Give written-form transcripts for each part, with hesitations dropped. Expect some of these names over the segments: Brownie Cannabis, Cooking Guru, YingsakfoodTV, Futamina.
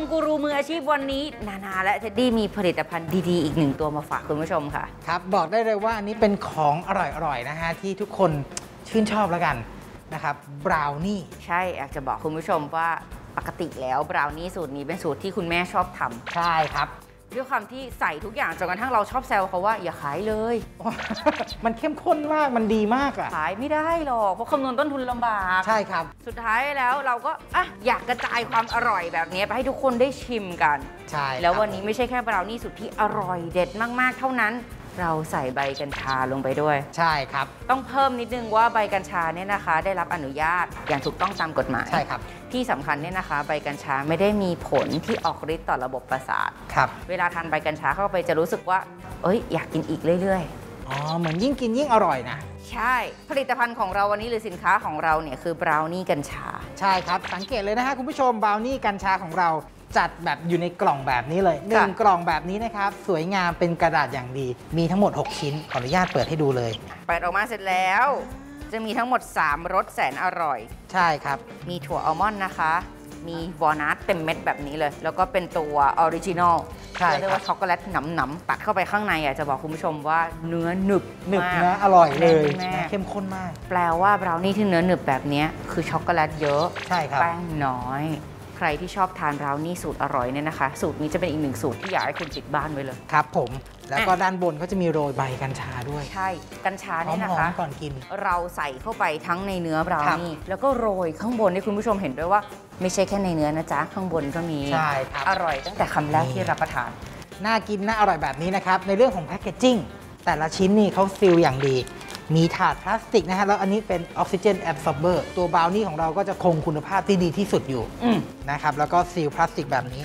มกูรูมืออาชีพวันนี้นานาและเท็ดดี้มีผลิตภัณฑ์ดีๆอีกหนึ่งตัวมาฝากคุณผู้ชมค่ะครับบอกได้เลยว่าอันนี้เป็นของอร่อยๆนะฮะที่ทุกคนชื่นชอบแล้วกันนะครับบราวนี่ใช่อยากจะบอกคุณผู้ชมว่าปกติแล้วบราวนี่สูตรนี้เป็นสูตรที่คุณแม่ชอบทำใช่ครับด้วยความที่ใส่ทุกอย่างจนกระทั่งเราชอบแซวเขาว่าอย่าขายเลย มันเข้มข้นมากมันดีมากอะขายไม่ได้หรอกเพราะคำนวณต้นทุนลำบากใช่ครับสุดท้ายแล้วเราก็อยากกระจายความอร่อยแบบนี้ไปให้ทุกคนได้ชิมกันใช่แล้ววันนี้ไม่ใช่แค่บราวนี่สุดที่อร่อยเด็ดมากๆเท่านั้นเราใส่ใบกัญชาลงไปด้วยใช่ครับต้องเพิ่มนิดนึงว่าใบกัญชาเนี่ยนะคะได้รับอนุญาตอย่างถูกต้องตามกฎหมายใช่ครับที่สำคัญเนี่ยนะคะใบกัญชาไม่ได้มีผลที่ออกฤทธิ์ต่อระบบประสาทครับเวลาทานใบกัญชาเข้าไปจะรู้สึกว่าอยากกินอีกเรื่อยๆเหมือนยิ่งกินยิ่งอร่อยนะใช่ผลิตภัณฑ์ของเราวันนี้หรือสินค้าของเราเนี่ยคือบราวนี่กัญชาใช่ครับสังเกตเลยนะคะคุณผู้ชมบราวนี่กัญชาของเราจัดแบบอยู่ในกล่องแบบนี้เลยหนึ่งกล่องแบบนี้นะครับสวยงามเป็นกระดาษอย่างดีมีทั้งหมด6ชิ้นขออนุญาตเปิดให้ดูเลยเปิดออกมาเสร็จแล้วจะมีทั้งหมด3รสแสนอร่อยใช่ครับมีถั่วอัลมอนด์นะคะมีวอลนัทเต็มเม็ดแบบนี้เลยแล้วก็เป็นตัวออริจินอลเรียกว่าช็อกโกแลตหนำๆตัดเข้าไปข้างในจะบอกคุณผู้ชมว่าเนื้อหนึบหนึบนะอร่อยเลยเข้มข้นมากแปลว่าบราวนี่ที่เนื้อหนึบแบบนี้คือช็อกโกแลตเยอะใช่ครับแป้งน้อยใครที่ชอบทานบราวนี่สูตรอร่อยเนี่ยนะคะสูตรนี้จะเป็นอีกหนึ่งสูตรที่อยากให้คุณติดบ้านไว้เลยครับผมแล้วก็ด้านบนเขาจะมีโรยใบกัญชาด้วยใช่กัญชาเนี่ยนะคะก่อนกินเราใส่เข้าไปทั้งในเนื้อบราวนี่แล้วก็โรยข้างบนที่คุณผู้ชมเห็นด้วยว่าไม่ใช่แค่ในเนื้อนะจ๊ะข้างบนก็มีใช่ครับอร่อยตั้งแต่คำแรกที่รับประทานน่ากินน่าอร่อยแบบนี้นะครับในเรื่องของแพคเกจจิ้งแต่ละชิ้นนี่เขาซีลอย่างดีมีถาดพลาสติกนะฮะแล้วอันนี้เป็นออกซิเจนแอบซอร์เบอร์ตัวบราวนี่ของเราก็จะคงคุณภาพที่ดีที่สุดอยู่นะครับแล้วก็ซีลพลาสติกแบบนี้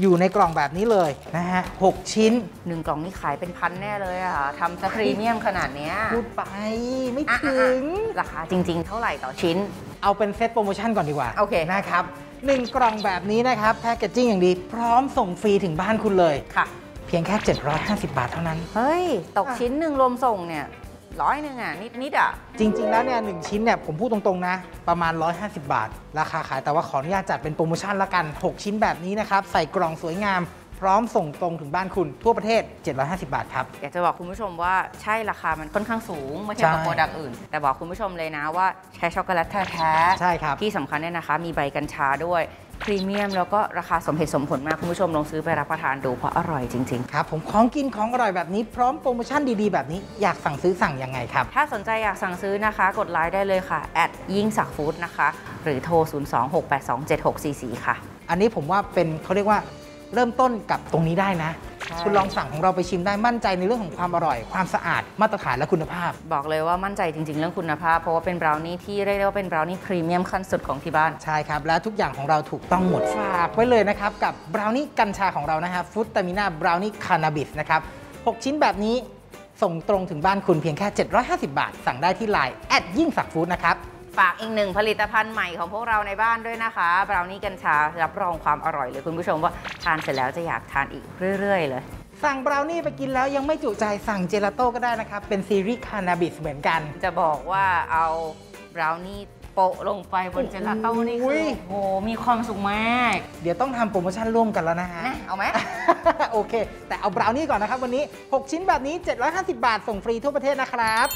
อยู่ในกล่องแบบนี้เลยนะฮะ6ชิ้น1กล่องนี่ขายเป็นพันแน่เลยอะทำสพรีเมียมขนาดเนี้ยพูดไปไม่ถึงราคาจริงๆเท่าไหร่ต่อชิ้นเอาเป็นเซตโปรโมชั่นก่อนดีกว่าโอเคนะครับ1กล่องแบบนี้นะครับแพคเกจจิ้งอย่างดีพร้อมส่งฟรีถึงบ้านคุณเลยค่ะเพียงแค่750 บาทเท่านั้นเฮ้ยตกชิ้นหนึ่งรวมส่งเนี่ย100 นึงอ่ะนิดๆอ่ะจริงๆแล้วเนี่ย1ชิ้นเนี่ยผมพูดตรงๆนะประมาณ150 บาทราคาขายแต่ว่าขออนุญาตจัดเป็นโปรโมชั่นละกัน6ชิ้นแบบนี้นะครับใส่กล่องสวยงามพร้อมส่งตรงถึงบ้านคุณทั่วประเทศ750 บาทครับอยากจะบอกคุณผู้ชมว่าใช่ราคามันค่อนข้างสูงเมื่อเทียบกับโปรดักต์อื่นแต่บอกคุณผู้ชมเลยนะว่าใช้ช็อกโกแลตแท้ๆใช่ครับที่สำคัญเนี่ยนะคะมีใบกัญชาด้วยพรีเมียมแล้วก็ราคาสมเหตุสมผลมากคุณผู้ชมลองซื้อไปรับประทานดูเพราะอร่อยจริงๆครับผมของกินของอร่อยแบบนี้พร้อมโปรโมชั่นดีๆแบบนี้อยากสั่งซื้อสั่งยังไงครับถ้าสนใจอยากสั่งซื้อนะคะกดไลน์ได้เลยค่ะ@yingsakfoodนะคะหรือโทร02-682-7644ค่ะอันนี้ผมว่าเป็นเขาเรียกว่าเริ่มต้นกับตรงนี้ได้นะคุณลองสั่งของเราไปชิมได้มั่นใจในเรื่องของความอร่อยความสะอาดมาตรฐานและคุณภาพบอกเลยว่ามั่นใจจริงๆเรื่องคุณภาพเพราะว่าเป็นบราวนี่ที่เรียกได้ว่าเป็นบราวนี่พรีเมียมขั้นสุดของที่บ้านใช่ครับและทุกอย่างของเราถูกต้องหมดฝากไว้เลยนะครับกับบราวนี่กัญชาของเรานะฮะฟูตามิน่าบราวนี่คานาบิสนะครับ6ชิ้นแบบนี้ส่งตรงถึงบ้านคุณเพียงแค่750 บาทสั่งได้ที่ไลน์@yingsakfoodนะครับฝากอีกหนึ่งผลิตภัณฑ์ใหม่ของพวกเราในบ้านด้วยนะคะบราวนี่กัญชารับรองความอร่อยเลยคุณผู้ชมว่าทานเสร็จแล้วจะอยากทานอีกเรื่อยๆเลยสั่งบราวนี่ไปกินแล้วยังไม่จุใจสั่งเจลาโต้ก็ได้นะครับเป็นซีรีส์คานาบิสเหมือนกันจะบอกว่าเอาบราวนี่โปะลงไปบนเจลาโต้นี่คือโหมีความสุขมากเดี๋ยวต้องทำโปรโมชั่นร่วมกันแล้วนะฮะเอาไหม โอเคแต่เอาบราวนี่ก่อนนะครับวันนี้6ชิ้นแบบนี้750 บาทส่งฟรีทั่วประเทศนะครับ